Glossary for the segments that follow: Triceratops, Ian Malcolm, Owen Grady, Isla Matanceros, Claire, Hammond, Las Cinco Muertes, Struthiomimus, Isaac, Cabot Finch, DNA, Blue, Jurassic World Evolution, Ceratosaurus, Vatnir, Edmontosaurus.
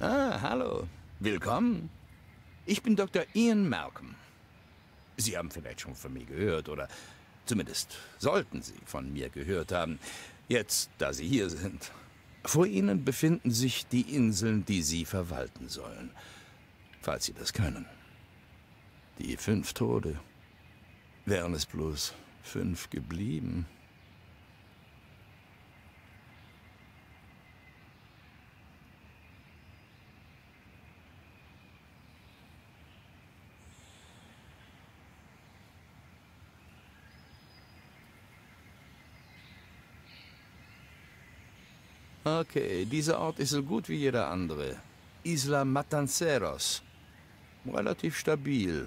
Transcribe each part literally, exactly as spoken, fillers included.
Ah, hallo. Willkommen. Ich bin Doktor Ian Malcolm. Sie haben vielleicht schon von mir gehört, oder zumindest sollten Sie von mir gehört haben, jetzt, da Sie hier sind. Vor Ihnen befinden sich die Inseln, die Sie verwalten sollen, falls Sie das können. Die fünf Tode. Wären es bloß fünf geblieben. Okay, dieser Ort ist so gut wie jeder andere. Isla Matanceros. Relativ stabil.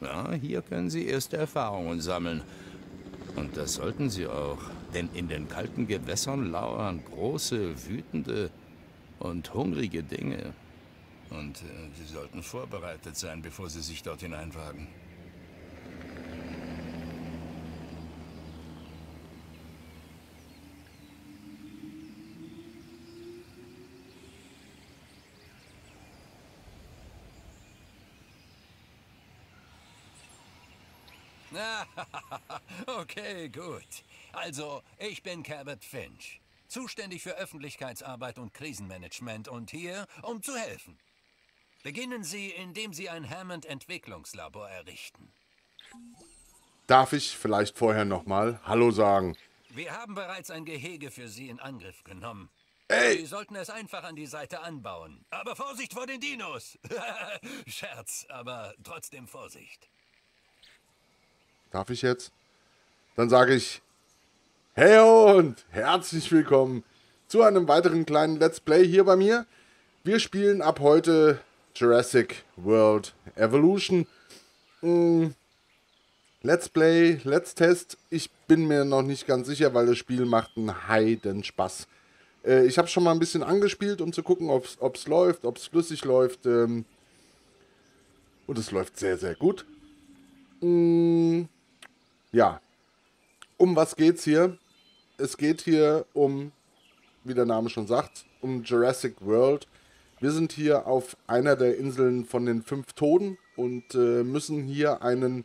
Ja, hier können Sie erste Erfahrungen sammeln. Und das sollten Sie auch. Denn in den kalten Gewässern lauern große, wütende und hungrige Dinge. Und äh, Sie sollten vorbereitet sein, bevor Sie sich dort hineinwagen. Okay, gut. Also, ich bin Cabot Finch, zuständig für Öffentlichkeitsarbeit und Krisenmanagement und hier, um zu helfen. Beginnen Sie, indem Sie ein Hammond-Entwicklungslabor errichten. Darf ich vielleicht vorher nochmal Hallo sagen? Wir haben bereits ein Gehege für Sie in Angriff genommen. Ey. Sie sollten es einfach an die Seite anbauen. Aber Vorsicht vor den Dinos! Scherz, aber trotzdem Vorsicht. Darf ich jetzt? Dann sage ich, hey und herzlich willkommen zu einem weiteren kleinen Let's Play hier bei mir. Wir spielen ab heute Jurassic World Evolution. Let's Play, Let's Test. Ich bin mir noch nicht ganz sicher, weil das Spiel macht einen heiden Spaß. Ich habe schon mal ein bisschen angespielt, um zu gucken, ob es läuft, ob es flüssig läuft. Und es läuft sehr, sehr gut. Ja, um was geht's hier? Es geht hier um, wie der Name schon sagt, um Jurassic World. Wir sind hier auf einer der Inseln von den fünf Toten und äh, müssen hier einen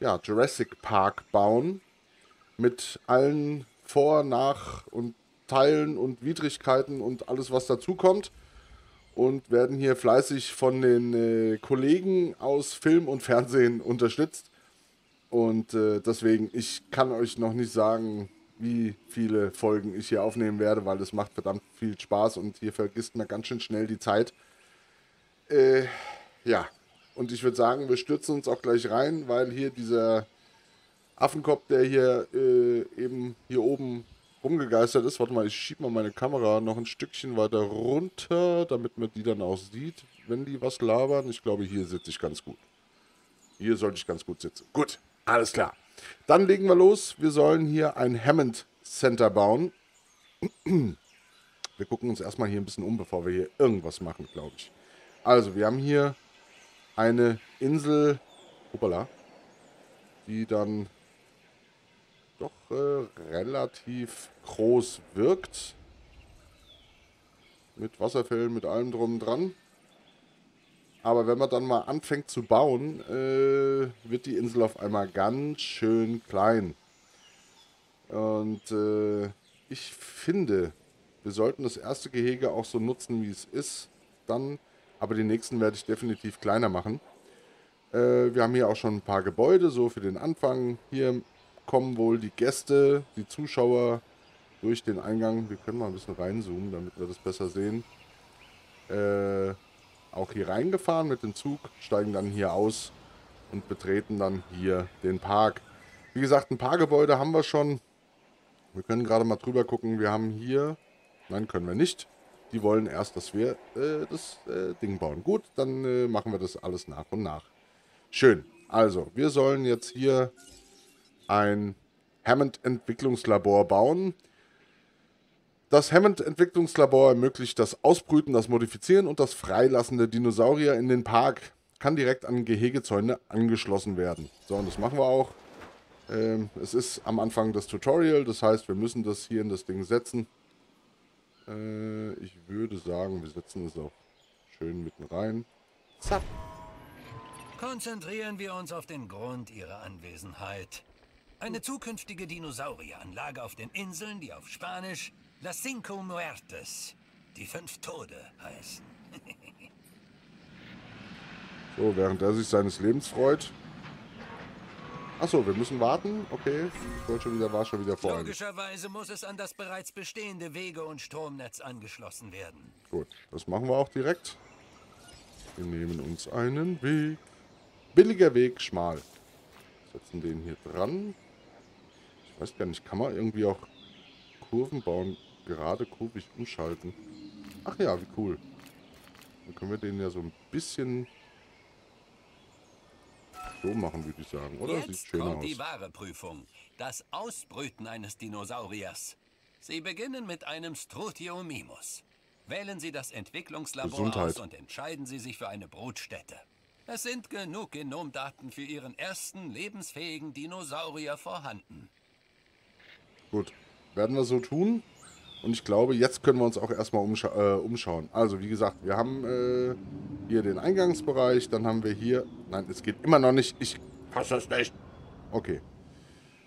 ja, Jurassic Park bauen. Mit allen Vor-, Nach- und Teilen und Widrigkeiten und alles, was dazukommt. Und werden hier fleißig von den äh, Kollegen aus Film und Fernsehen unterstützt. Und äh, deswegen, ich kann euch noch nicht sagen, wie viele Folgen ich hier aufnehmen werde, weil das macht verdammt viel Spaß und hier vergisst man ganz schön schnell die Zeit. Äh, ja, und ich würde sagen, wir stürzen uns auch gleich rein, weil hier dieser Affenkopf, der hier äh, eben hier oben rumgegeistert ist. Warte mal, ich schiebe mal meine Kamera noch ein Stückchen weiter runter, damit man die dann auch sieht, wenn die was labern. Ich glaube, hier sitze ich ganz gut. Hier sollte ich ganz gut sitzen. Gut. Alles klar. Dann legen wir los. Wir sollen hier ein Hammond Center bauen. Wir gucken uns erstmal hier ein bisschen um, bevor wir hier irgendwas machen, glaube ich. Also, wir haben hier eine Insel, hoppala, die dann doch äh, relativ groß wirkt. Mit Wasserfällen, mit allem drum und dran. Aber wenn man dann mal anfängt zu bauen, äh, wird die Insel auf einmal ganz schön klein. Und äh, ich finde, wir sollten das erste Gehege auch so nutzen, wie es ist. Dann, aber die nächsten werde ich definitiv kleiner machen. Äh, wir haben hier auch schon ein paar Gebäude, so für den Anfang. Hier kommen wohl die Gäste, die Zuschauer durch den Eingang. Wir können mal ein bisschen reinzoomen, damit wir das besser sehen. Äh... Auch hier reingefahren mit dem Zug, steigen dann hier aus und betreten dann hier den Park. Wie gesagt, ein paar Gebäude haben wir schon. Wir können gerade mal drüber gucken. Wir haben hier... Nein, können wir nicht. Die wollen erst, dass wir äh, das äh, Ding bauen. Gut, dann äh, machen wir das alles nach und nach. Schön. Also, wir sollen jetzt hier ein Hammond-Entwicklungslabor bauen. Das Hammond-Entwicklungslabor ermöglicht das Ausbrüten, das Modifizieren und das Freilassen der Dinosaurier in den Park. kann direkt an Gehegezäune angeschlossen werden. So, und das machen wir auch. Ähm, es ist am Anfang das Tutorial, das heißt, wir müssen das hier in das Ding setzen. Äh, ich würde sagen, wir setzen es auch schön mitten rein. Zack. Konzentrieren wir uns auf den Grund ihrer Anwesenheit. Eine zukünftige Dinosaurieranlage auf den Inseln, die auf Spanisch Las Cinco Muertes, die fünf Tode, heißen. So, während er sich seines Lebens freut. Achso, wir müssen warten. Okay, ich wollte schon wieder, war schon wieder vor. Logischerweise muss es an das bereits bestehende Wege- und Stromnetz angeschlossen werden. Gut, das machen wir auch direkt. Wir nehmen uns einen Weg. Billiger Weg, schmal. Setzen den hier dran. Ich weiß gar nicht, kann man irgendwie auch Kurven bauen, gerade kurvig umschalten. Ach ja, wie cool. Dann können wir den ja so ein bisschen so machen, würde ich sagen, oder? Jetzt sieht schöner kommt die aus. Wahre Prüfung. Das Ausbrüten eines Dinosauriers. Sie beginnen mit einem Struthiomimus. Wählen Sie das Entwicklungslabor Gesundheit. Aus und entscheiden Sie sich für eine Brutstätte. Es sind genug Genomdaten für Ihren ersten lebensfähigen Dinosaurier vorhanden. Gut. Werden wir so tun. Und ich glaube, jetzt können wir uns auch erstmal umscha äh, umschauen. Also, wie gesagt, wir haben äh, hier den Eingangsbereich. Dann haben wir hier... Nein, es geht immer noch nicht. Ich fasse es nicht. Okay.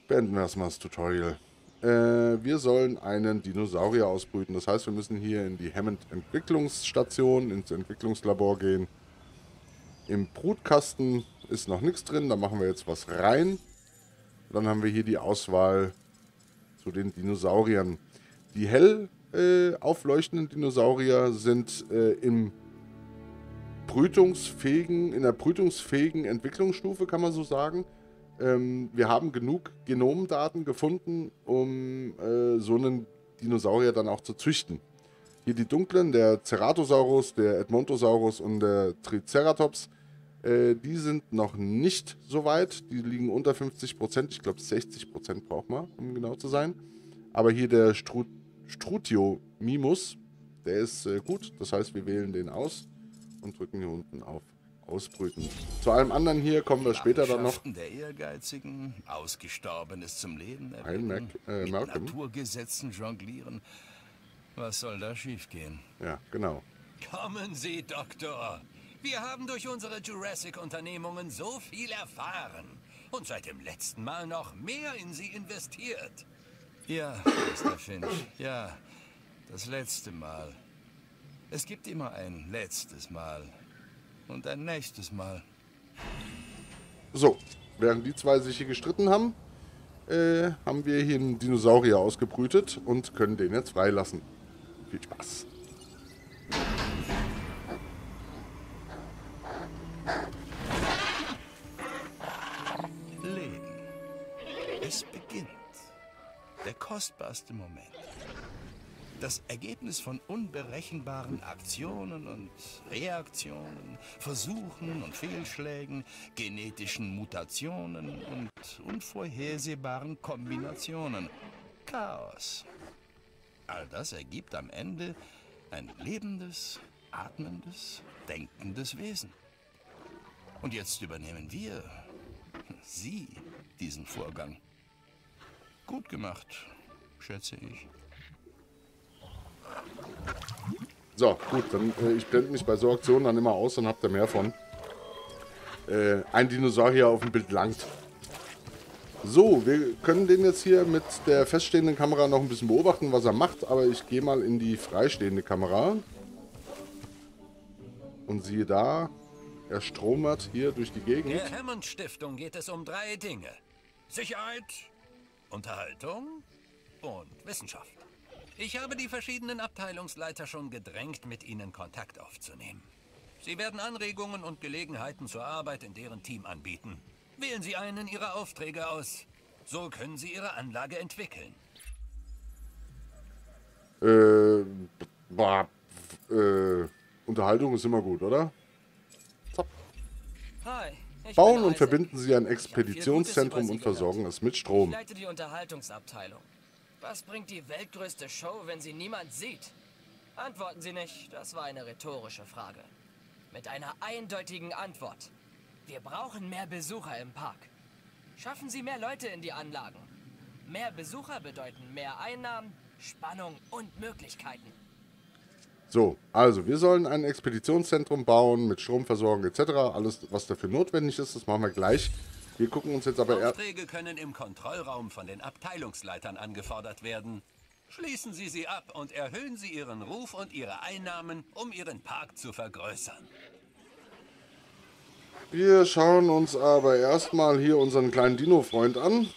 Beenden wir erstmal das Tutorial. Äh, wir sollen einen Dinosaurier ausbrüten. Das heißt, wir müssen hier in die Hammond-Entwicklungsstation, ins Entwicklungslabor gehen. Im Brutkasten ist noch nichts drin. Da machen wir jetzt was rein. Dann haben wir hier die Auswahl... zu den Dinosauriern. Die hell äh, aufleuchtenden Dinosaurier sind äh, im brütungsfähigen, in der brütungsfähigen Entwicklungsstufe, kann man so sagen. Ähm, wir haben genug Genomdaten gefunden, um äh, so einen Dinosaurier dann auch zu züchten. Hier die dunklen, der Ceratosaurus, der Edmontosaurus und der Triceratops, äh, die sind noch nicht so weit, die liegen unter fünfzig Prozent, ich glaube sechzig Prozent braucht man, um genau zu sein. Aber hier der Stru Struthiomimus, der ist äh, gut, das heißt wir wählen den aus und drücken hier unten auf Ausbrüten. Zu allem anderen hier kommen wir später dann noch. Der Ehrgeizigen, Ausgestorbenes zum Leben erwecken, äh, mit Naturgesetzen jonglieren, was soll da schiefgehen? Ja, genau. Kommen Sie, Doktor! Wir haben durch unsere Jurassic-Unternehmungen so viel erfahren und seit dem letzten Mal noch mehr in sie investiert. Ja, Mister Finch, ja, das letzte Mal. Es gibt immer ein letztes Mal und ein nächstes Mal. So, während die zwei sich hier gestritten haben, äh, haben wir hier einen Dinosaurier ausgebrütet und können den jetzt freilassen. Viel Spaß. Der kostbarste Moment. Das Ergebnis von unberechenbaren Aktionen und Reaktionen, Versuchen und Fehlschlägen, genetischen Mutationen und unvorhersehbaren Kombinationen. Chaos. All das ergibt am Ende ein lebendes, atmendes, denkendes Wesen. Und jetzt übernehmen wir, Sie, diesen Vorgang. Gut gemacht, schätze ich. So, gut, dann äh, ich blende mich bei so Aktionen dann immer aus, dann habt ihr mehr von. Äh, ein Dinosaurier auf dem Bild langt. So, wir können den jetzt hier mit der feststehenden Kamera noch ein bisschen beobachten, was er macht, aber ich gehe mal in die freistehende Kamera. Und siehe da, er stromert hier durch die Gegend. In der Hammond-Stiftung geht es um drei Dinge. Sicherheit, Unterhaltung und Wissenschaft. Ich habe die verschiedenen Abteilungsleiter schon gedrängt, mit ihnen Kontakt aufzunehmen. Sie werden Anregungen und Gelegenheiten zur Arbeit in deren Team anbieten. Wählen Sie einen Ihrer Aufträge aus. So können Sie Ihre Anlage entwickeln. Äh, bah, äh, Unterhaltung ist immer gut, oder? Top. Hi. Bauen und verbinden Sie ein Expeditionszentrum und versorgen es mit Strom. Ich leite die Unterhaltungsabteilung. Was bringt die weltgrößte Show, wenn sie niemand sieht? Antworten Sie nicht, das war eine rhetorische Frage. mit einer eindeutigen Antwort. Wir brauchen mehr Besucher im Park. Schaffen Sie mehr Leute in die Anlagen. Mehr Besucher bedeuten mehr Einnahmen, Spannung und Möglichkeiten. So, also wir sollen ein Expeditionszentrum bauen mit Stromversorgung et cetera. Alles, was dafür notwendig ist, das machen wir gleich. Wir gucken uns jetzt aber erst... Aufträge können im Kontrollraum von den Abteilungsleitern angefordert werden. Schließen Sie sie ab und erhöhen Sie Ihren Ruf und Ihre Einnahmen, um Ihren Park zu vergrößern. Wir schauen uns aber erstmal hier unseren kleinen Dino-Freund an.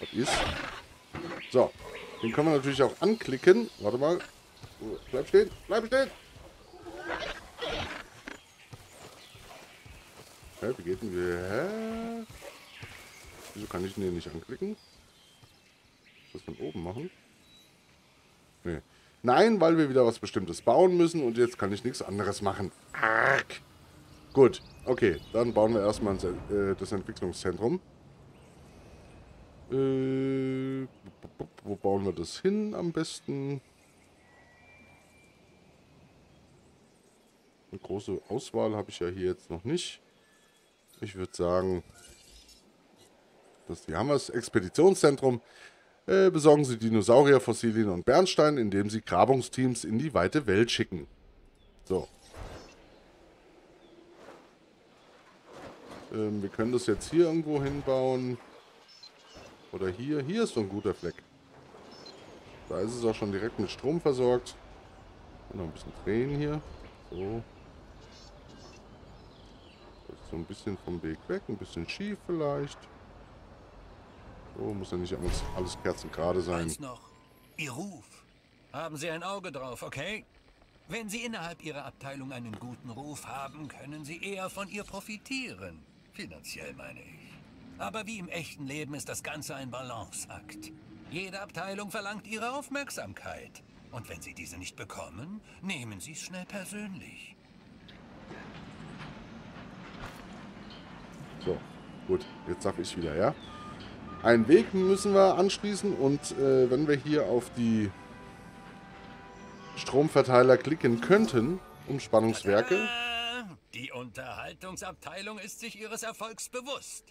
Was ist? So, den können wir natürlich auch anklicken. Warte mal. Bleib stehen, bleib stehen! Hä, wie geht denn hier? Wieso kann ich den hier nicht anklicken? Das von oben machen? Nee. Nein, weil wir wieder was Bestimmtes bauen müssen und jetzt kann ich nichts anderes machen. Arg. Gut, okay. Dann bauen wir erstmal das Entwicklungszentrum. Äh, wo bauen wir das hin am besten? Eine große Auswahl habe ich ja hier jetzt noch nicht. Ich würde sagen, das hier haben wir das Expeditionszentrum. Besorgen Sie Dinosaurier, Fossilien und Bernstein, indem Sie Grabungsteams in die weite Welt schicken. So. Ähm, wir können das jetzt hier irgendwo hinbauen. Oder hier. Hier ist so ein guter Fleck. Da ist es auch schon direkt mit Strom versorgt. Und noch ein bisschen drehen hier. So. Das ist so ein bisschen vom Weg weg. Ein bisschen schief vielleicht. Oh, muss ja nicht alles, alles kerzengerade sein. Eins noch. Ihr Ruf. Haben Sie ein Auge drauf, okay? Wenn Sie innerhalb Ihrer Abteilung einen guten Ruf haben, können Sie eher von ihr profitieren. Finanziell meine ich. Aber wie im echten Leben ist das Ganze ein Balanceakt. Jede Abteilung verlangt Ihre Aufmerksamkeit. Und wenn Sie diese nicht bekommen, nehmen Sie es schnell persönlich. So, gut. Jetzt darf ich wieder, ja? Einen Weg müssen wir anschließen und äh, wenn wir hier auf die Stromverteiler klicken könnten, um Spannungswerke... Tada! Die Unterhaltungsabteilung ist sich ihres Erfolgs bewusst.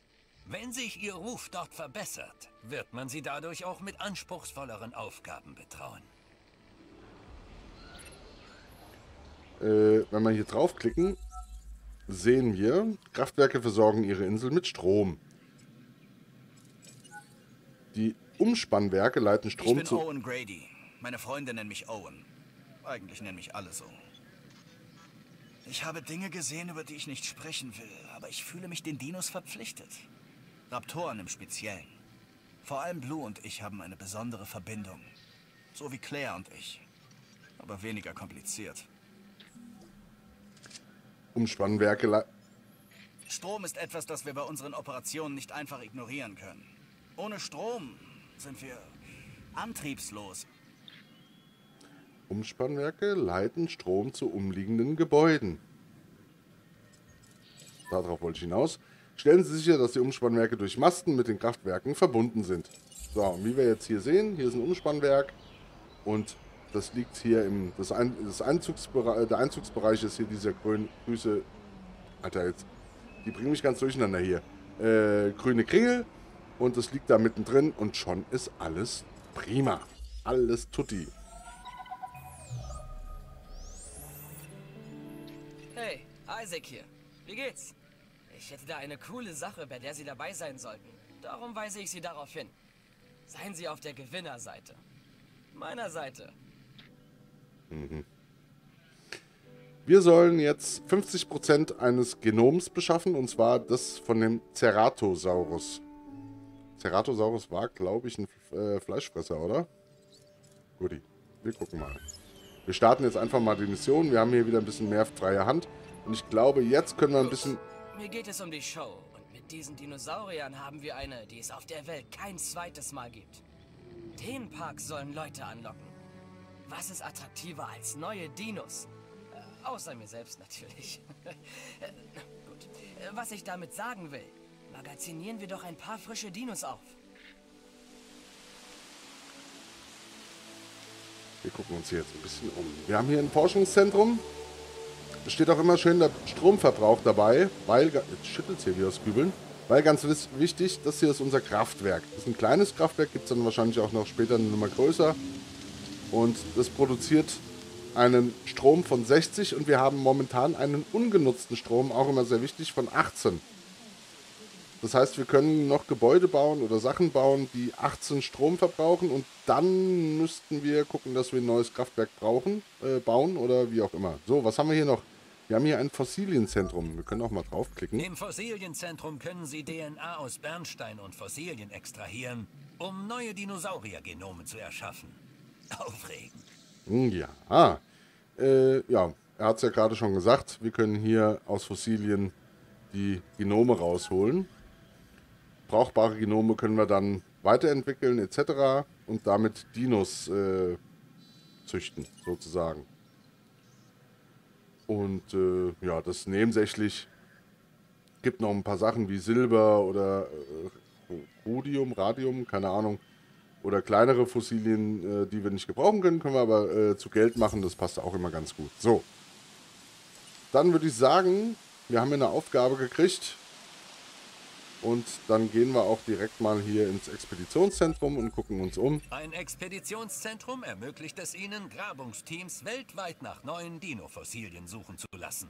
Wenn sich ihr Ruf dort verbessert, wird man sie dadurch auch mit anspruchsvolleren Aufgaben betrauen. Äh, wenn wir hier draufklicken, sehen wir, Kraftwerke versorgen ihre Insel mit Strom. Die Umspannwerke leiten Strom zu... Ich bin zu Owen Grady. Meine Freunde nennen mich Owen. Eigentlich nennen mich alle so. Ich habe Dinge gesehen, über die ich nicht sprechen will, aber ich fühle mich den Dinos verpflichtet. Raptoren im Speziellen. Vor allem Blue und ich haben eine besondere Verbindung. So wie Claire und ich. Aber weniger kompliziert. Umspannwerke leiten... Strom ist etwas, das wir bei unseren Operationen nicht einfach ignorieren können. Ohne Strom sind wir antriebslos. Umspannwerke leiten Strom zu umliegenden Gebäuden. Darauf wollte ich hinaus. Stellen Sie sicher, dass die Umspannwerke durch Masten mit den Kraftwerken verbunden sind. So, und wie wir jetzt hier sehen, hier ist ein Umspannwerk. Und das liegt hier im... Das Ein, das Einzugsbereich, der Einzugsbereich ist hier dieser grüne... Grüße... Alter, jetzt... Die bringen mich ganz durcheinander hier. Äh, grüne Kringel. Und es liegt da mittendrin und schon ist alles prima. Alles tutti. Hey, Isaac hier. Wie geht's? Ich hätte da eine coole Sache, bei der Sie dabei sein sollten. Darum weise ich Sie darauf hin. Seien Sie auf der Gewinnerseite. Meiner Seite. Mhm. Wir sollen jetzt fünfzig Prozent eines Genoms beschaffen, und zwar das von dem Ceratosaurus. Ceratosaurus war, glaube ich, ein äh, Fleischfresser, oder? Guti, wir gucken mal. Wir starten jetzt einfach mal die Mission. Wir haben hier wieder ein bisschen mehr freie Hand. Und ich glaube, jetzt können wir ein bisschen... Mir geht es um die Show. Und mit diesen Dinosauriern haben wir eine, die es auf der Welt kein zweites Mal gibt. Den Park sollen Leute anlocken. Was ist attraktiver als neue Dinos? Äh, außer mir selbst natürlich. Gut. Was ich damit sagen will... Magazinieren wir doch ein paar frische Dinos auf. Wir gucken uns hier jetzt ein bisschen um. Wir haben hier ein Forschungszentrum. Es steht auch immer schön der Stromverbrauch dabei, weil... Jetzt schüttelt es hier wieder aus Kübeln. Weil ganz wichtig, das hier ist unser Kraftwerk. Das ist ein kleines Kraftwerk, gibt es dann wahrscheinlich auch noch später eine Nummer größer. Und das produziert einen Strom von sechzig und wir haben momentan einen ungenutzten Strom, auch immer sehr wichtig, von achtzehn. Das heißt, wir können noch Gebäude bauen oder Sachen bauen, die achtzehn Strom verbrauchen und dann müssten wir gucken, dass wir ein neues Kraftwerk brauchen, äh, bauen oder wie auch immer. So, was haben wir hier noch? Wir haben hier ein Fossilienzentrum. Wir können auch mal draufklicken. Im Fossilienzentrum können Sie D N A aus Bernstein und Fossilien extrahieren, um neue Dinosauriergenome zu erschaffen. Aufregend. Ja, ah, äh, ja, er hat es ja gerade schon gesagt, wir können hier aus Fossilien die Genome rausholen. Brauchbare Genome können wir dann weiterentwickeln et cetera und damit Dinos äh, züchten, sozusagen. Und äh, ja, das ist nebensächlich. Gibt noch ein paar Sachen wie Silber oder äh, Rhodium, Radium, keine Ahnung. Oder kleinere Fossilien, äh, die wir nicht gebrauchen können, können wir aber äh, zu Geld machen. Das passt auch immer ganz gut. So, dann würde ich sagen, wir haben hier eine Aufgabe gekriegt. Und dann gehen wir auch direkt mal hier ins Expeditionszentrum und gucken uns um. Ein Expeditionszentrum ermöglicht es Ihnen, Grabungsteams weltweit nach neuen Dinofossilien suchen zu lassen.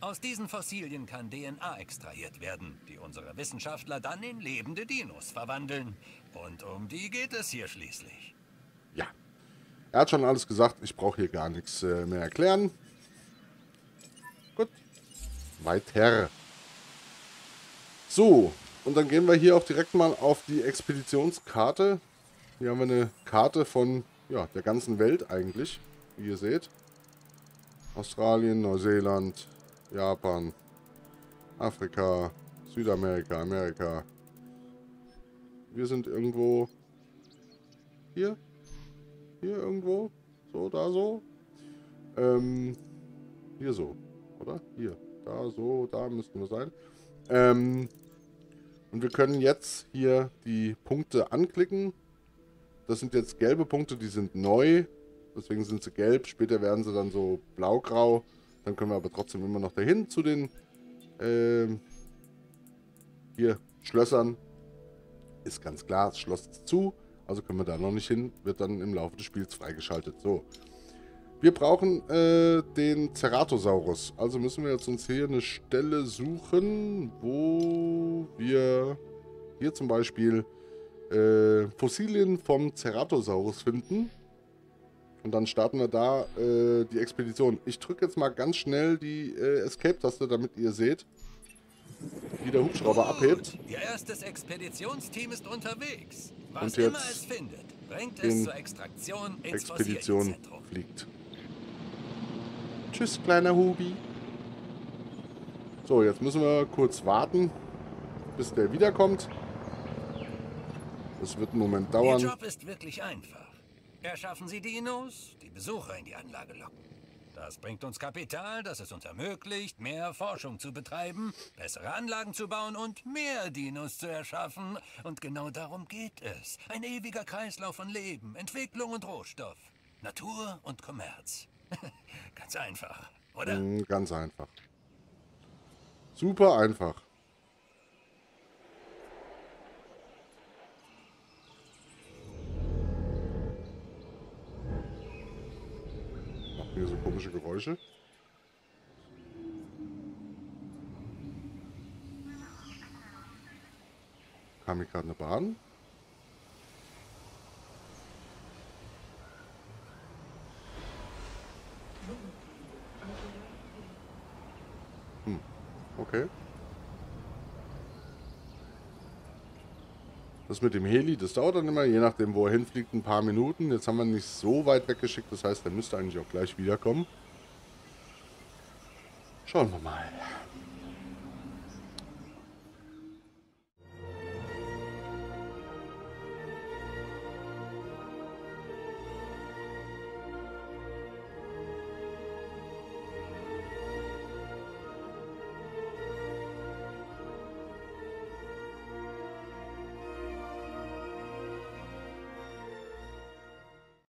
Aus diesen Fossilien kann D N A extrahiert werden, die unsere Wissenschaftler dann in lebende Dinos verwandeln. Und um die geht es hier schließlich. Ja, er hat schon alles gesagt. Ich brauche hier gar nichts mehr erklären. Gut, weiter. So, und dann gehen wir hier auch direkt mal auf die Expeditionskarte. Hier haben wir eine Karte von ja, der ganzen Welt eigentlich, wie ihr seht. Australien, Neuseeland, Japan, Afrika, Südamerika, Amerika. Wir sind irgendwo hier, hier irgendwo, so, da so. Ähm, hier so, oder? Hier, da so, da müssten wir sein. Ähm, und wir können jetzt hier die Punkte anklicken. Das sind jetzt gelbe Punkte, die sind neu. Deswegen sind sie gelb. Später werden sie dann so blau-grau. Dann können wir aber trotzdem immer noch dahin zu den ähm, hier Schlössern. Ist ganz klar, das Schloss ist zu. Also können wir da noch nicht hin. Wird dann im Laufe des Spiels freigeschaltet. So. Wir brauchen äh, den Ceratosaurus. Also müssen wir jetzt uns hier eine Stelle suchen, wo wir hier zum Beispiel äh, Fossilien vom Ceratosaurus finden. Und dann starten wir da äh, die Expedition. Ich drücke jetzt mal ganz schnell die äh, Escape-Taste, damit ihr seht, wie der Hubschrauber Gut. abhebt. Ihr erstes Expeditionsteam ist unterwegs. Was Und immer es findet, bringt es zur Extraktion ins Expedition fliegt. Tschüss, kleiner Hubi. So, jetzt müssen wir kurz warten, bis der wiederkommt. Das wird einen Moment dauern. Der Job ist wirklich einfach. Erschaffen Sie Dinos, die Besucher in die Anlage locken. Das bringt uns Kapital, das es uns ermöglicht, mehr Forschung zu betreiben, bessere Anlagen zu bauen und mehr Dinos zu erschaffen. Und genau darum geht es. Ein ewiger Kreislauf von Leben, Entwicklung und Rohstoff. Natur und Kommerz. Ganz einfach, oder? Mm, ganz einfach. Super einfach. Machen hier so komische Geräusche. Kam hier gerade eine Bahn? Okay. Das mit dem Heli, das dauert dann immer, je nachdem wo er hinfliegt, ein paar Minuten. Jetzt haben wir ihn nicht so weit weggeschickt, das heißt, er müsste eigentlich auch gleich wiederkommen. Schauen wir mal.